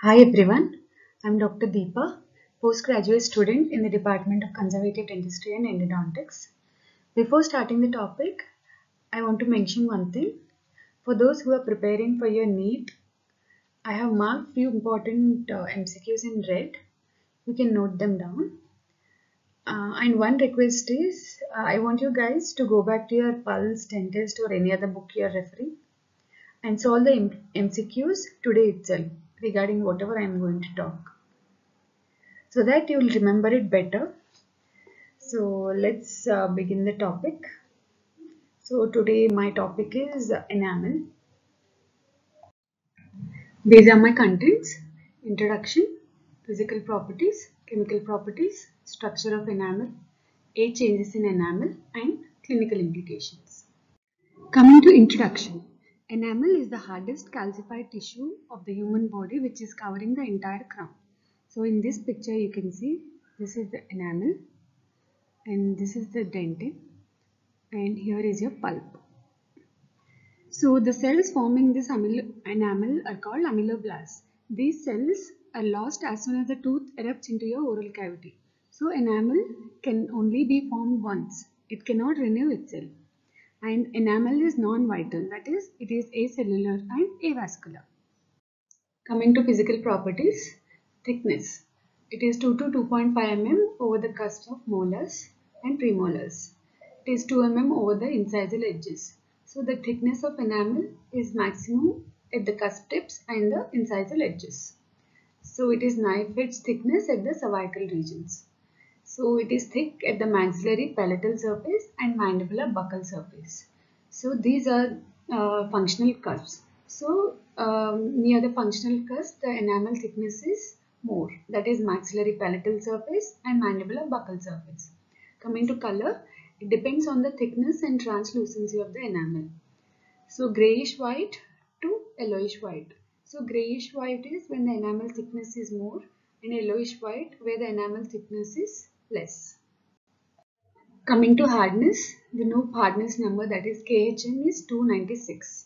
Hi everyone, I'm Dr. Deepa, postgraduate student in the Department of Conservative Dentistry and Endodontics. Before starting the topic, I want to mention one thing. For those who are preparing for your NEET, I have marked few important MCQs in red. You can note them down. And one request is, I want you guys to go back to your Pulse Dentist or any other book you are referring and solve the MCQs today itself, regarding whatever I am going to talk, so that you will remember it better. So let's begin the topic. So today my topic is enamel. These are my contents: introduction, physical properties, chemical properties, structure of enamel, eight changes in enamel, and clinical implications. Coming to introduction. Enamel is the hardest calcified tissue of the human body, which is covering the entire crown. So in this picture you can see this is the enamel and this is the dentin and here is your pulp. So the cells forming this enamel are called ameloblasts. These cells are lost as soon as the tooth erupts into your oral cavity. So enamel can only be formed once. It cannot renew itself. And enamel is non-vital, that is, it is acellular and avascular. Coming to physical properties, thickness. It is 2 to 2.5 mm over the cusps of molars and premolars. It is 2 mm over the incisal edges. So the thickness of enamel is maximum at the cusp tips and the incisal edges. So it is knife edge thickness at the cervical regions. So it is thick at the maxillary palatal surface and mandibular buccal surface. So these are functional cusps. So near the functional cusp, the enamel thickness is more. That is maxillary palatal surface and mandibular buccal surface. Coming to color, it depends on the thickness and translucency of the enamel. So grayish white to yellowish white. So grayish white is when the enamel thickness is more, and yellowish white where the enamel thickness is less. Coming to hardness, the knob hardness number, that is KHN, is 296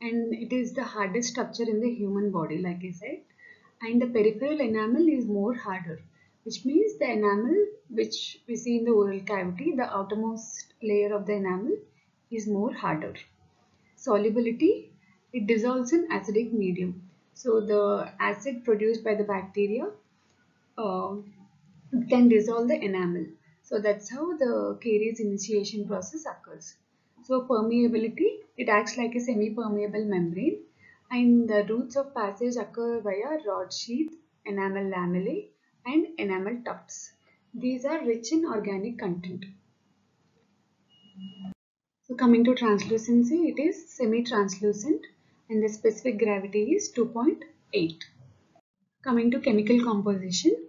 and it is the hardest structure in the human body, like I said, and the peripheral enamel is more harder, which means the enamel which we see in the oral cavity, the outermost layer of the enamel, is more harder. Solubility, it dissolves in acidic medium. So the acid produced by the bacteria can dissolve the enamel. So that's how the caries initiation process occurs. So permeability, it acts like a semi-permeable membrane, and the routes of passage occur via rod sheath, enamel lamellae, and enamel tufts. These are rich in organic content. So coming to translucency, it is semi-translucent and the specific gravity is 2.8. Coming to chemical composition,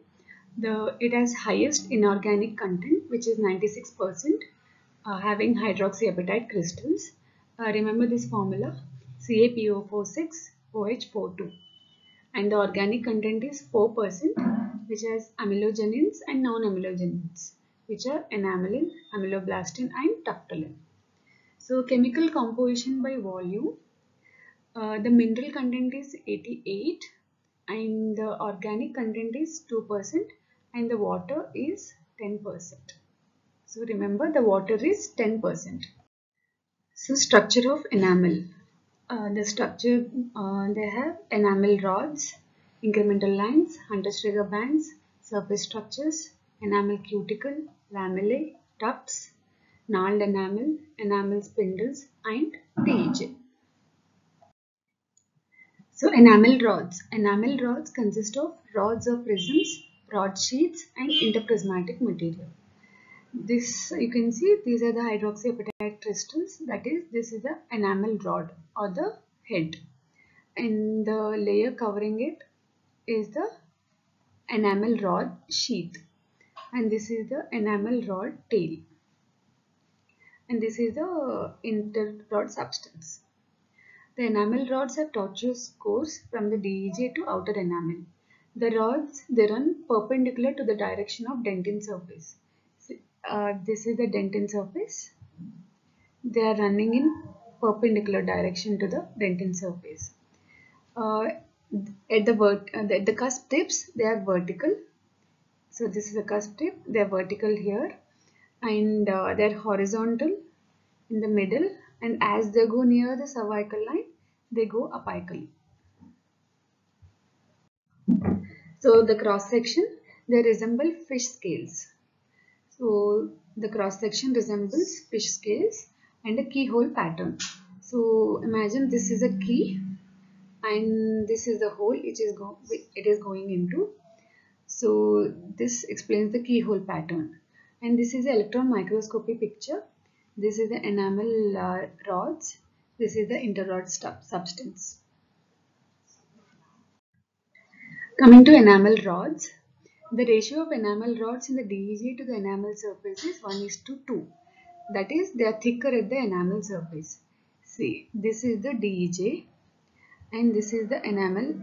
it has highest inorganic content, which is 96%, having hydroxyapatite crystals. Remember this formula, CaPO4 6 OH4 two, and the organic content is 4%, which has amelogenins and non-amelogenins, which are enamelin, ameloblastin, and ductulin. So chemical composition by volume, the mineral content is 88% and the organic content is 2%. And the water is 10%. So remember, the water is 10%. So structure of enamel. The structure, they have enamel rods, incremental lines, Hunter-Schreger bands, surface structures, enamel cuticle, lamellae, tufts, gnarled enamel, enamel spindles, and DEJ. So enamel rods. Enamel rods consist of rods or prisms, rod sheets, and interprismatic material. This you can see, these are the hydroxyapatite crystals, that is, this is the enamel rod or the head, and the layer covering it is the enamel rod sheath, and this is the enamel rod tail, and this is the interrod substance. The enamel rods have tortuous course from the DEJ to outer enamel. The rods, they run perpendicular to the direction of dentin surface. This is the dentin surface. They are running in perpendicular direction to the dentin surface. at the cusp tips, they are vertical. So this is a cusp tip. They are vertical here, and they are horizontal in the middle. And as they go near the cervical line, they go apically. So the cross section, they resemble fish scales. So the cross section resembles fish scales and a keyhole pattern. So imagine this is a key, and this is the hole it is going into. So this explains the keyhole pattern. And this is the electron microscopy picture. This is the enamel rods. This is the interrod substance. Coming to enamel rods, the ratio of enamel rods in the DEJ to the enamel surface is 1:2. That is, they are thicker at the enamel surface. See, this is the DEJ, and this is the enamel.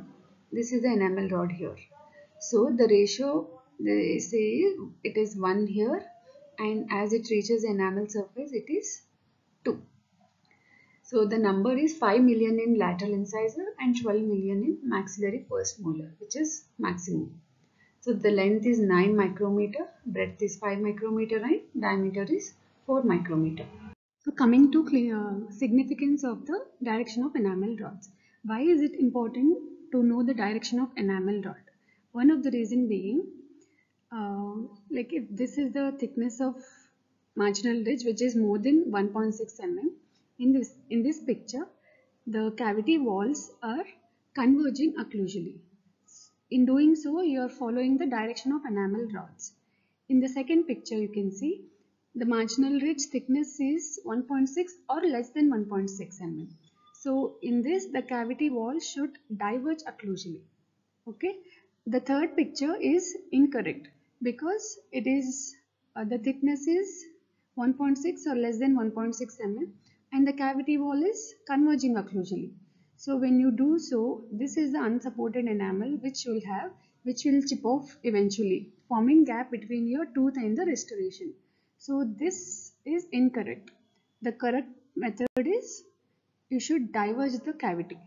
This is the enamel rod here. So the ratio, they say it is 1 here, and as it reaches the enamel surface, it is 2. So the number is 5 million in lateral incisor and 12 million in maxillary first molar, which is maximum. So the length is 9 micrometer, breadth is 5 micrometer, and diameter is 4 micrometer. So coming to significance of the direction of enamel rods. Why is it important to know the direction of enamel rod? One of the reason being, like if this is the thickness of marginal ridge, which is more than 1.6 mm, in this picture, the cavity walls are converging occlusally. In doing so, you are following the direction of enamel rods. In the second picture, you can see the marginal ridge thickness is 1.6 or less than 1.6 mm. So in this, the cavity wall should diverge occlusally. Okay. The third picture is incorrect because it is the thickness is 1.6 or less than 1.6 mm and the cavity wall is converging occlusally. So when you do so, this is the unsupported enamel which will chip off eventually, forming gap between your tooth and the restoration. So this is incorrect. The correct method is you should diverge the cavity.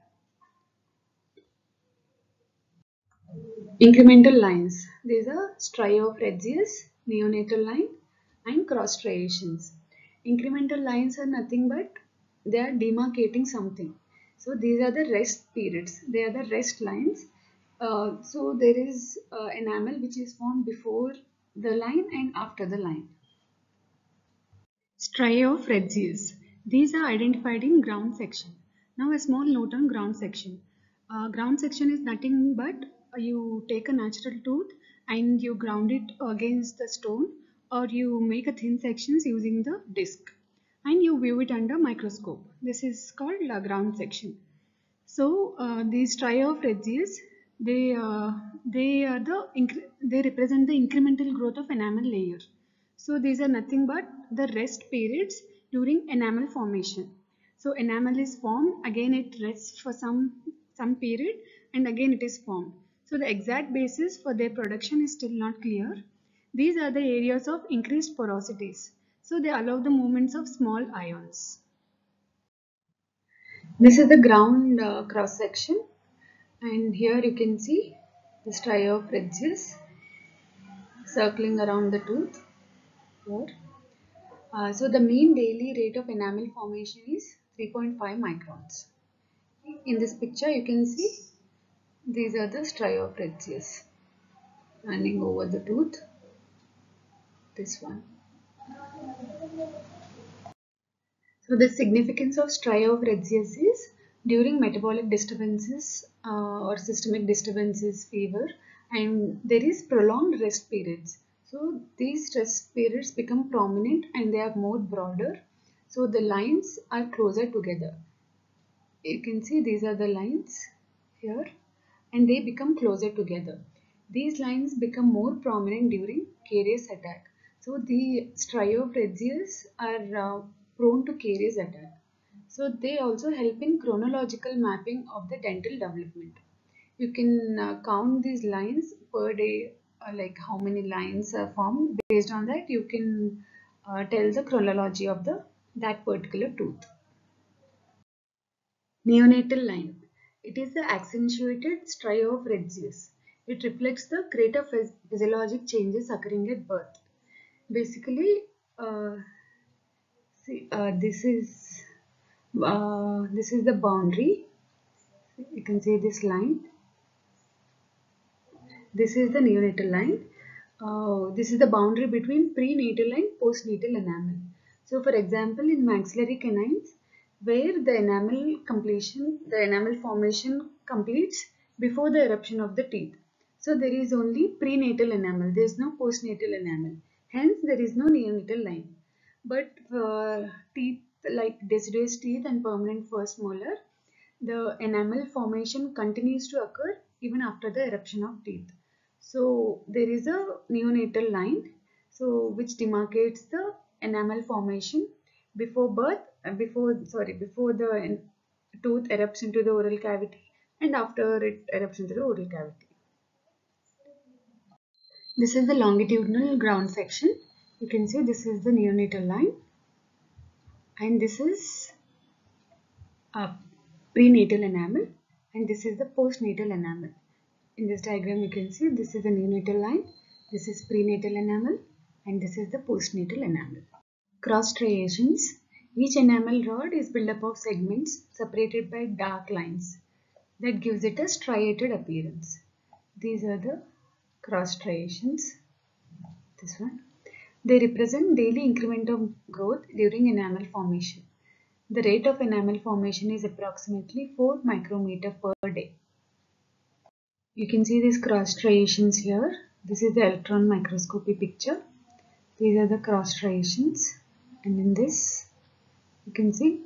Incremental lines. These are striae of Retzius, neonatal line, and cross striations. Incremental lines are nothing but they are demarcating something. So these are the rest periods. They are the rest lines. So there is enamel which is formed before the line and after the line. Striae of Retzius. These are identified in ground section. Now a small note on ground section. Ground section is nothing but you take a natural tooth and you ground it against the stone, or you make a thin sections using the disc and you view it under microscope. This is called la ground section. So these striae of Retzius, they represent the incremental growth of enamel layer. So these are nothing but the rest periods during enamel formation. So enamel is formed, again it rests for some period, and again it is formed. So the exact basis for their production is still not clear. These are the areas of increased porosities. So they allow the movements of small ions. This is the ground cross section, and here you can see the striae of Retzius circling around the tooth. Here. So the mean daily rate of enamel formation is 3.5 microns. In this picture, you can see these are the striae of Retzius running over the tooth. This one. So the significance of striae of Retzius is during metabolic disturbances or systemic disturbances, fever, and there is prolonged rest periods. So these rest periods become prominent and they are more broader. So the lines are closer together. You can see these are the lines here, and they become closer together. These lines become more prominent during caries attack. So the striae of Retzius are prone to caries attack. So they also help in chronological mapping of the dental development. You can count these lines per day, like how many lines are formed. Based on that, you can tell the chronology of that particular tooth. Neonatal line. It is the accentuated striae of Retzius. It reflects the greater physiologic changes occurring at birth. Basically, this is the boundary. You can see this line. This is the neonatal line. This is the boundary between prenatal and postnatal enamel. So, for example, in maxillary canines, where the enamel formation completes before the eruption of the teeth. So, there is only prenatal enamel. There is no postnatal enamel. Hence, there is no neonatal line. But for teeth like deciduous teeth and permanent first molar, the enamel formation continues to occur even after the eruption of teeth. So there is a neonatal line, so which demarcates the enamel formation before birth, before the tooth erupts into the oral cavity and after it erupts into the oral cavity. This is the longitudinal ground section. You can see this is the neonatal line, and this is prenatal enamel, and this is the postnatal enamel. In this diagram you can see this is the neonatal line, this is prenatal enamel, and this is the postnatal enamel. Cross striations. Each enamel rod is built up of segments separated by dark lines that gives it a striated appearance. These are the cross striations. This one. They represent daily increment of growth during enamel formation. The rate of enamel formation is approximately 4 micrometer per day. You can see these cross striations here. This is the electron microscopy picture. These are the cross striations, and in this you can see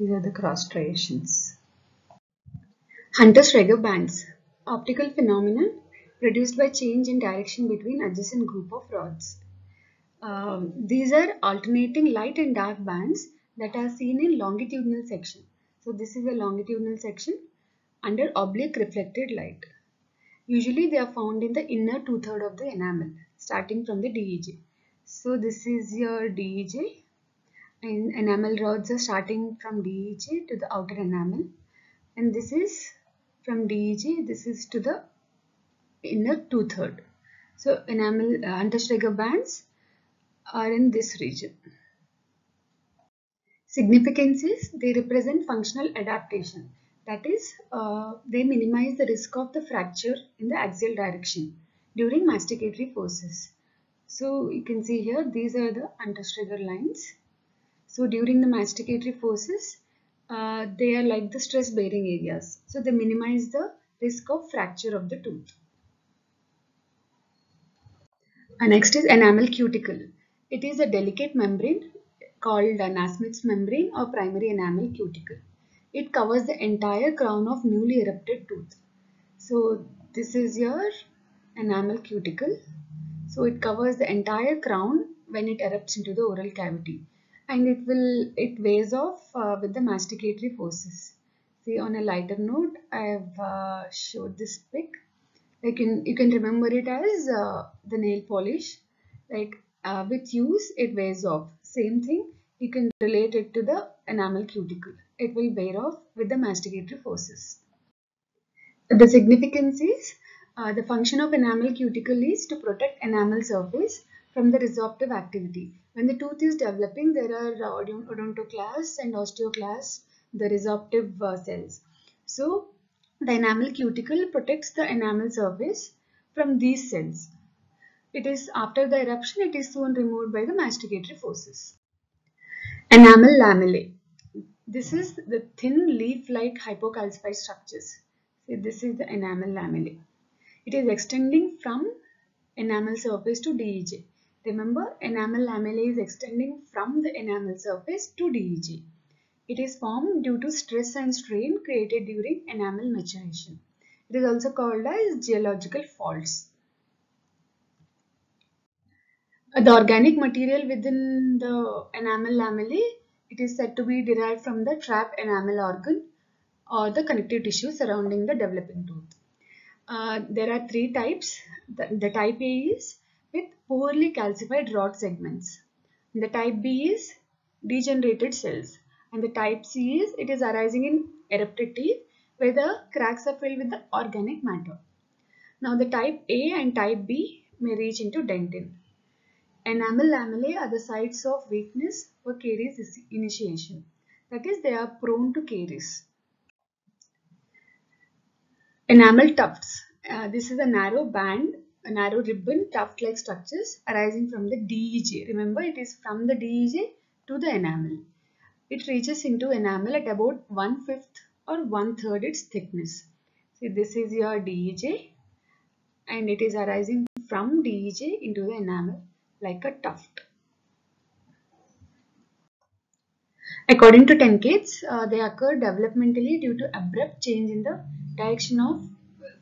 these are the cross striations. Hunter-Schreger bands, optical phenomenon produced by change in direction between adjacent group of rods. These are alternating light and dark bands that are seen in longitudinal section. So this is a longitudinal section under oblique reflected light. Usually they are found in the inner 2/3 of the enamel, starting from the DEJ. So this is your DEJ, and enamel rods are starting from DEJ to the outer enamel, and this is from DEJ. This is to the inner 2/3. So enamel Hunter-Schreger bands are in this region. Significance is they represent functional adaptation. That is, they minimize the risk of the fracture in the axial direction during masticatory forces. So you can see here, these are the Hunter-Schreger lines. So during the masticatory forces, they are like the stress bearing areas. So they minimize the risk of fracture of the tooth. And next is enamel cuticle. It is a delicate membrane called Nasmyth's membrane or primary enamel cuticle. It covers the entire crown of newly erupted tooth. So this is your enamel cuticle. So it covers the entire crown when it erupts into the oral cavity, and it weighs off with the masticatory forces. See, on a lighter note, I have showed this pic. Like you can remember it as the nail polish. Like with use, it weighs off. Same thing, you can relate it to the enamel cuticle. It will wear off with the masticatory forces. The significance is the function of enamel cuticle is to protect enamel surface from the resorptive activity. When the tooth is developing, there are odontoclasts and osteoclasts, the resorptive cells. So the enamel cuticle protects the enamel surface from these cells. It is after the eruption, it is soon removed by the masticatory forces. Enamel lamellae. This is the thin leaf-like hypocalcified structures. So this is the enamel lamellae. It is extending from enamel surface to DEJ. Remember, enamel lamellae is extending from the enamel surface to DEJ. It is formed due to stress and strain created during enamel maturation. It is also called as geological faults. The organic material within the enamel lamellae, it is said to be derived from the trap enamel organ or the connective tissue surrounding the developing tooth. There are three types. The type A is with poorly calcified rod segments. The type B is degenerated cells. And the type C is it is arising in erupted teeth where the cracks are filled with the organic matter. Now the type A and type B may reach into dentin. Enamel lamellae are the sites of weakness for caries initiation. That is, they are prone to caries. Enamel tufts. This is a narrow band, a narrow ribbon, tuft-like structures arising from the DEJ. Remember, it is from the DEJ to the enamel. It reaches into enamel at about 1/5 or 1/3 its thickness. See, this is your DEJ, and it is arising from DEJ into the enamel like a tuft. According to Tenkates, they occur developmentally due to abrupt change in the direction of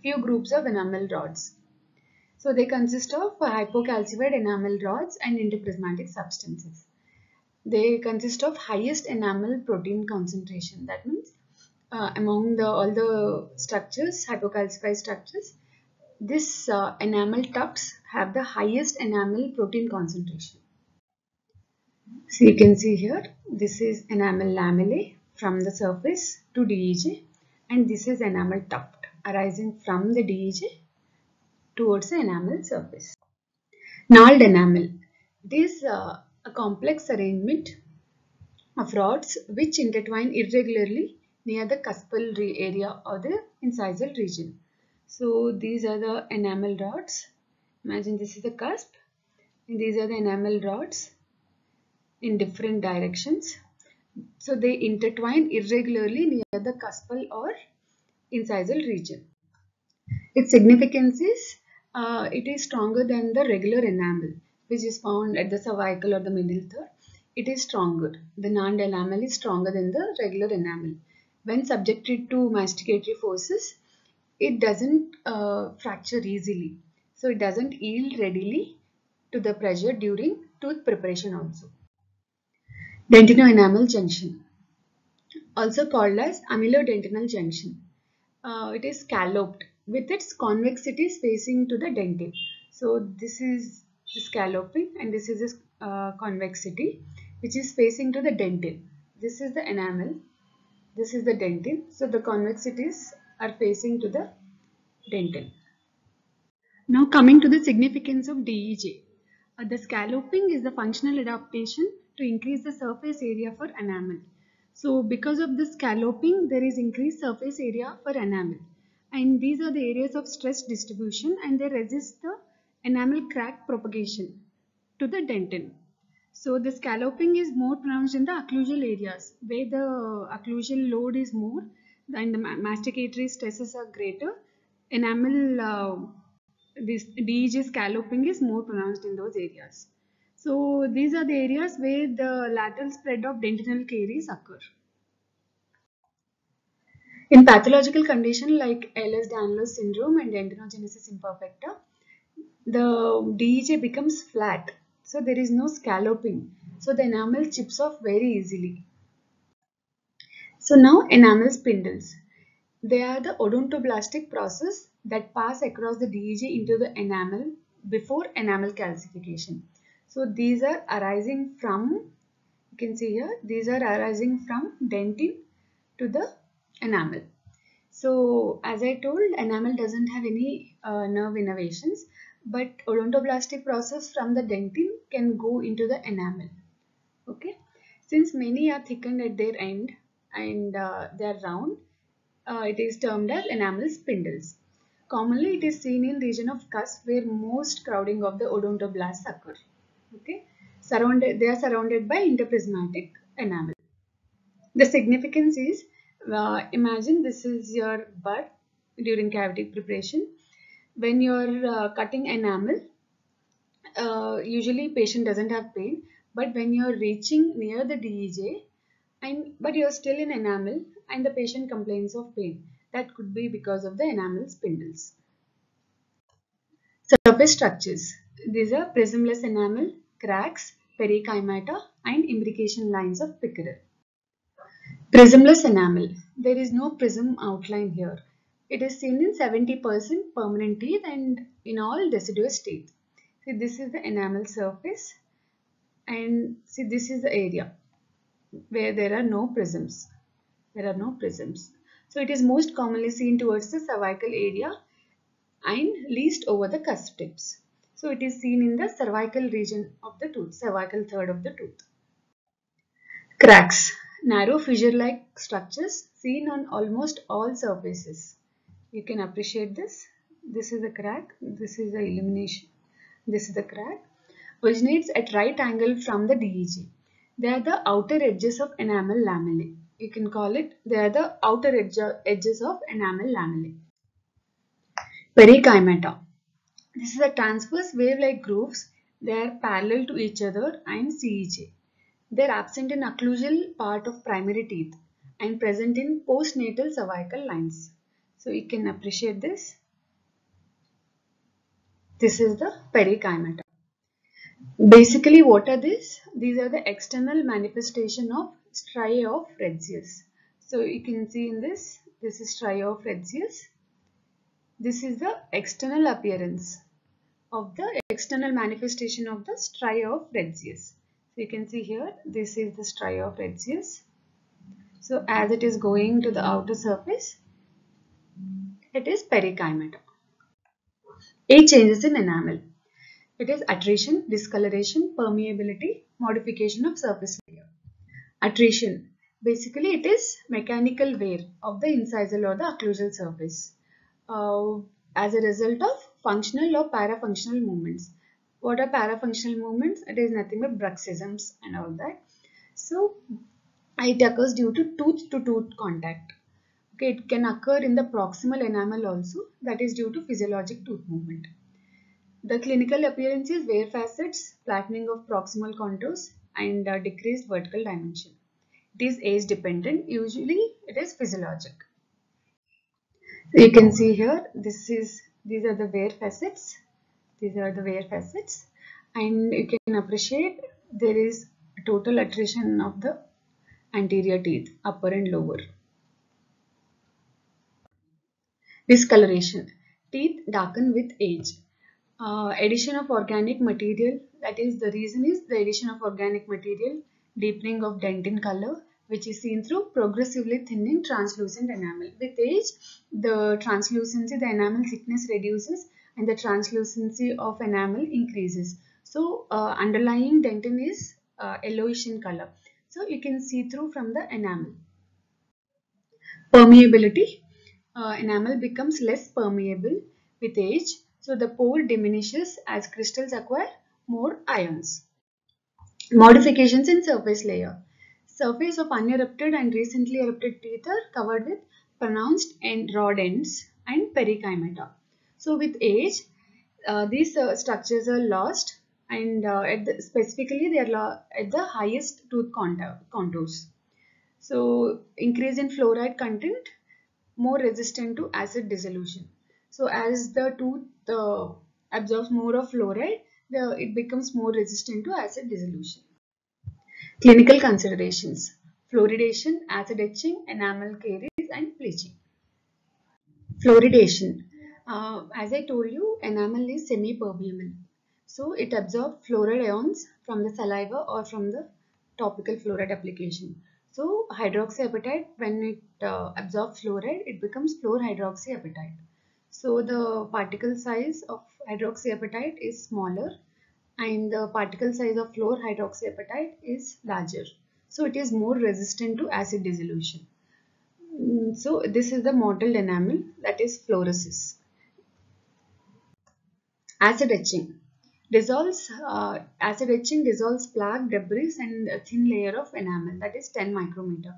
few groups of enamel rods. So they consist of hypocalcified enamel rods and interprismatic substances. They consist of highest enamel protein concentration. That means among all the structures, hypocalcified structures, this enamel tufts have the highest enamel protein concentration. So you can see here, this is enamel lamellae from the surface to DEJ, and this is enamel tuft arising from the DEJ towards the enamel surface. Gnarled enamel. This is a complex arrangement of rods which intertwine irregularly near the cuspal area or the incisal region. So these are the enamel rods. Imagine this is the cusp, and these are the enamel rods in different directions. So they intertwine irregularly near the cuspal or incisal region. Its significance is it is stronger than the regular enamel which is found at the cervical or the middle third. It is stronger. The gnarled enamel is stronger than the regular enamel. When subjected to masticatory forces, it doesn't fracture easily. So it doesn't yield readily to the pressure during tooth preparation also. Dentinoenamel junction, also called as amelodentinal junction. It is scalloped with its convexities facing to the dentin. So this is the scalloping, and this is a convexity which is facing to the dentin. This is the enamel, this is the dentin. So the convexities are facing to the dentin. Now coming to the significance of DEJ. The scalloping is the functional adaptation to increase the surface area for enamel. So because of the scalloping, there is increased surface area for enamel, and these are the areas of stress distribution, and they resist the enamel crack propagation to the dentin. So the scalloping is more pronounced in the occlusal areas where the occlusal load is more and the masticatory stresses are greater. Enamel, this DEJ scalloping is more pronounced in those areas. So these are the areas where the lateral spread of dentinal caries occur. In pathological condition like Ehlers-Danlos syndrome and dentinogenesis imperfecta, the DEJ becomes flat. So there is no scalloping. So the enamel chips off very easily. So now enamel spindles. They are the odontoblastic process that pass across the DEJ into the enamel before enamel calcification. So these are arising from, you can see here, these are arising from dentin to the enamel. So as I told, enamel doesn't have any nerve innervations, but odontoblastic process from the dentin can go into the enamel. Okay, since many are thickened at their end and they are round, it is termed as enamel spindles. Commonly it is seen in region of cusp where most crowding of the odontoblasts occur. Okay, they are surrounded by interprismatic enamel. The significance is, imagine this is your bud during cavity preparation. When you're cutting enamel, usually patient doesn't have pain, but when you're reaching near the DEJ but you're still in enamel and the patient complains of pain, that could be because of the enamel spindles. Surface structures. These are prismless enamel, cracks, perikymata, and imbrication lines of Pickerel. Prismless enamel. There is no prism outline here. It is seen in 70% permanent teeth and in all deciduous teeth. See, this is the enamel surface, and see, this is the area where there are no prisms. So it is most commonly seen towards the cervical area and least over the cusp tips. So it is seen in the cervical region of the tooth, cervical third of the tooth. Cracks, narrow fissure-like structures seen on almost all surfaces. You can appreciate this. This is a crack, this is the illumination, this is the crack, originates at right angle from the DEJ. They are the outer edges of enamel lamellae. You can call it, they are the outer edges of enamel lamellae. Perikymata. This is a transverse wave-like grooves. They are parallel to each other and CEJ. They are absent in occlusal part of primary teeth and present in postnatal cervical lines. So you can appreciate this. This is the perikymata. Basically, what are these? These are the external manifestation of striae of Retzius. So you can see in this, this is striae of Retzius. This is the external appearance of the external manifestation of the striae of Retzius. So you can see here, this is the striae of Retzius. So as it is going to the outer surface, it is perikymata. Eight changes in enamel. It is attrition, discoloration, permeability, modification of surface layer. Attrition. Basically, it is mechanical wear of the incisal or the occlusal surface as a result of functional or parafunctional movements. What are parafunctional movements? It is nothing but bruxisms and all that. So, it occurs due to tooth contact. Okay, it can occur in the proximal enamel also, that is due to physiologic tooth movement. The clinical appearance is wear facets, flattening of proximal contours and decreased vertical dimension. It is age dependent, usually it is physiologic. You can see here, these are the wear facets, these are the wear facets, and you can appreciate there is total attrition of the anterior teeth, upper and lower. Discoloration. Teeth darken with age. Addition of organic material, that is the reason is the addition of organic material, deepening of dentin color, which is seen through progressively thinning translucent enamel. With age, the translucency, the enamel thickness reduces and the translucency of enamel increases. So underlying dentin is yellowish in color. So you can see through from the enamel. Permeability. Enamel becomes less permeable with age, so the pore diminishes as crystals acquire more ions. Modifications in surface layer. Surface of unerupted and recently erupted teeth are covered with pronounced rod ends and perikymata. So with age, these structures are lost and specifically they are at the highest tooth contours. So increase in fluoride content, more resistant to acid dissolution. So as the tooth absorbs more of fluoride, it becomes more resistant to acid dissolution. Clinical considerations. Fluoridation, acid etching, enamel caries and bleaching. Fluoridation. As I told you, enamel is semi-permeable. So it absorbs fluoride ions from the saliva or from the topical fluoride application. So hydroxyapatite, when it absorbs fluoride, it becomes fluorohydroxyapatite. So the particle size of hydroxyapatite is smaller and the particle size of fluorohydroxyapatite is larger. So it is more resistant to acid dissolution. So this is the mottled enamel, that is fluorosis. Acid etching. Acid etching dissolves plaque, debris and a thin layer of enamel, that is 10 micrometer.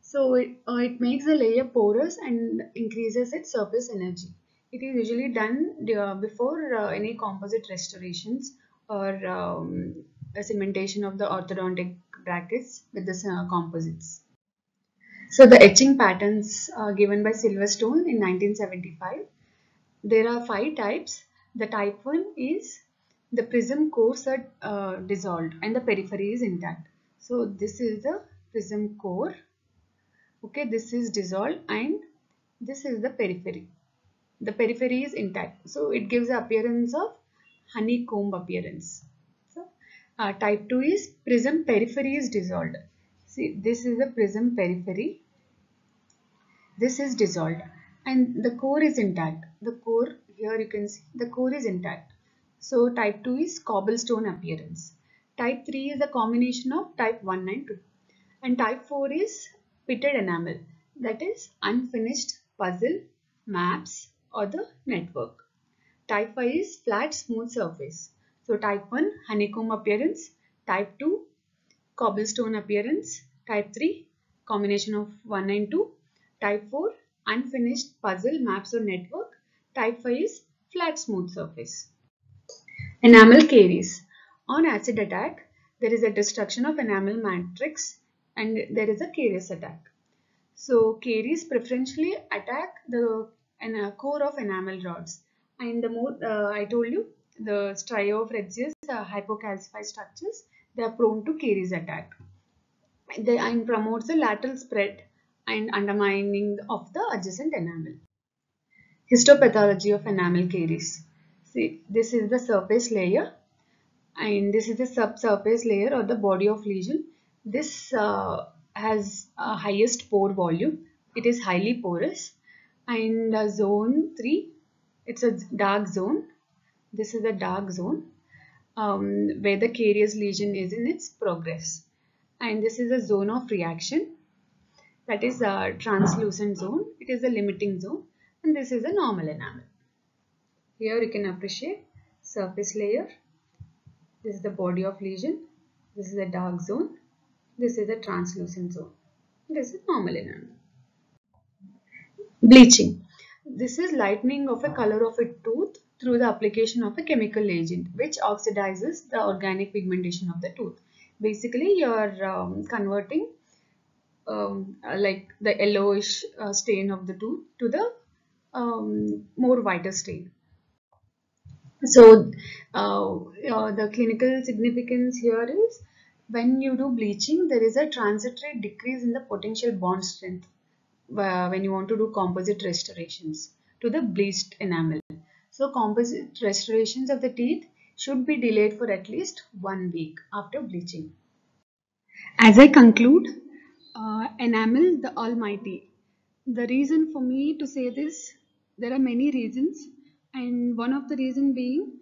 So it makes the layer porous and increases its surface energy. It is usually done before any composite restorations or a cementation of the orthodontic brackets with the composites. So the etching patterns are given by Silverstone in 1975. There are 5 types. The type 1 is the prism cores are dissolved and the periphery is intact. So this is the prism core. Okay, this is dissolved and this is the periphery. The periphery is intact. So it gives the appearance of honeycomb appearance. So type 2 is prism periphery is dissolved. See, this is the prism periphery. This is dissolved and the core is intact. The core, here you can see, the core is intact. So type 2 is cobblestone appearance. Type 3 is the combination of type 1 and 2. And type 4 is pitted enamel, that is unfinished puzzle, maps or the network. Type 5 is flat smooth surface. So type 1 honeycomb appearance, type 2 cobblestone appearance, type 3 combination of 1 and 2, type 4 unfinished puzzle, maps or network, type 5 is flat smooth surface. Enamel caries. On acid attack, there is a destruction of enamel matrix and there is a caries attack. So caries preferentially attack the core of enamel rods, and the more I told you, the striae of Retzius hypocalcified structures, they are prone to caries attack. They and promotes the lateral spread and undermining of the adjacent enamel. Histopathology of enamel caries. See, this is the surface layer and this is the subsurface layer or the body of lesion. This has a highest pore volume. It is highly porous, and zone 3, it's a dark zone. This is a dark zone where the carious lesion is in its progress. And this is a zone of reaction, that is a translucent zone. It is a limiting zone, and this is a normal enamel. Here you can appreciate surface layer. This is the body of lesion. This is a dark zone. This is a translucent zone. This is normal enamel. Bleaching. This is lightening of a color of a tooth through the application of a chemical agent which oxidizes the organic pigmentation of the tooth. Basically, you are converting like the yellowish stain of the tooth to the more whiter stain. So the clinical significance here is, when you do bleaching, there is a transitory decrease in the potential bond strength when you want to do composite restorations to the bleached enamel. So composite restorations of the teeth should be delayed for at least 1 week after bleaching. As I conclude, enamel, the almighty. The reason for me to say this, there are many reasons, and one of the reason being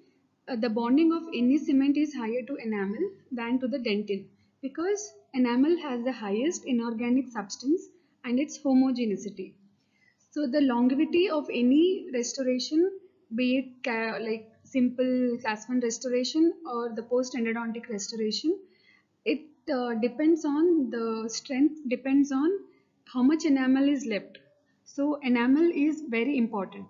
the bonding of any cement is higher to enamel than to the dentin, because enamel has the highest inorganic substance and its homogeneity. So the longevity of any restoration, be it like simple class 1 restoration or the post-endodontic restoration, it depends on the strength, depends on how much enamel is left. So enamel is very important.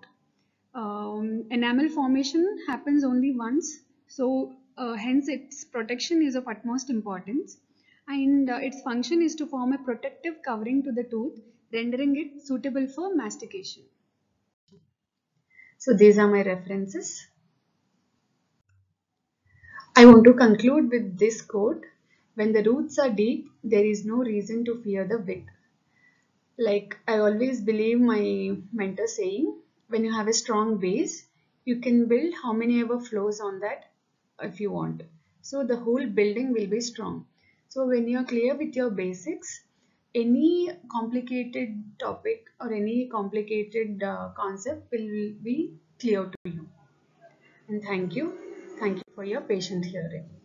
Enamel formation happens only once, so hence its protection is of utmost importance, and its function is to form a protective covering to the tooth, rendering it suitable for mastication. So these are my references. I want to conclude with this quote: when the roots are deep, there is no reason to fear the width. Like I always believe my mentor saying, when you have a strong base, you can build how many ever floors on that if you want. So the whole building will be strong. So when you are clear with your basics, any complicated topic or any complicated concept will be clear to you. And thank you for your patient hearing.